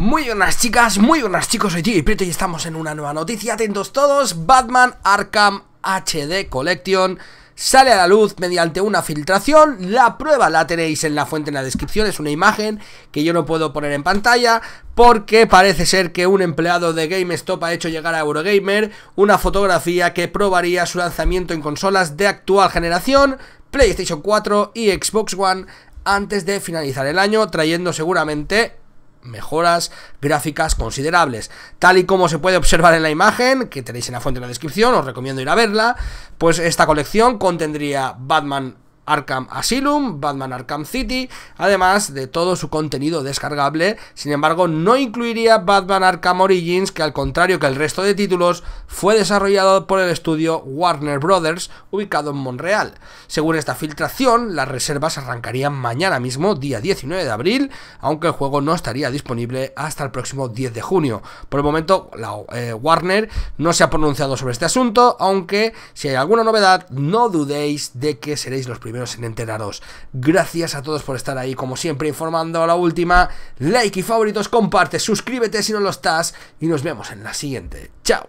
Muy buenas chicas, muy buenas chicos, soy Djprieto y estamos en una nueva noticia, atentos todos. Batman Arkham HD Collection sale a la luz mediante una filtración. La prueba la tenéis en la fuente en la descripción, es una imagen que yo no puedo poner en pantalla porque parece ser que un empleado de GameStop ha hecho llegar a Eurogamer una fotografía que probaría su lanzamiento en consolas de actual generación, PlayStation 4 y Xbox One, antes de finalizar el año, trayendo seguramente mejoras gráficas considerables. Tal y como se puede observar en la imagen, que tenéis en la fuente en la descripción, os recomiendo ir a verla, pues esta colección contendría Batman Arkham Asylum, Batman Arkham City, además de todo su contenido descargable. Sin embargo, no incluiría Batman Arkham Origins, que al contrario que el resto de títulos, fue desarrollado por el estudio Warner Brothers, ubicado en Montreal. Según esta filtración, las reservas arrancarían mañana mismo, día 19 de abril, aunque el juego no estaría disponible hasta el próximo 10 de junio. Por el momento, Warner no se ha pronunciado sobre este asunto, aunque si hay alguna novedad, no dudéis de que seréis los primeros en enteraros. Gracias a todos por estar ahí, como siempre, informando a la última. Like y favoritos, comparte, suscríbete si no lo estás y nos vemos en la siguiente. Chao.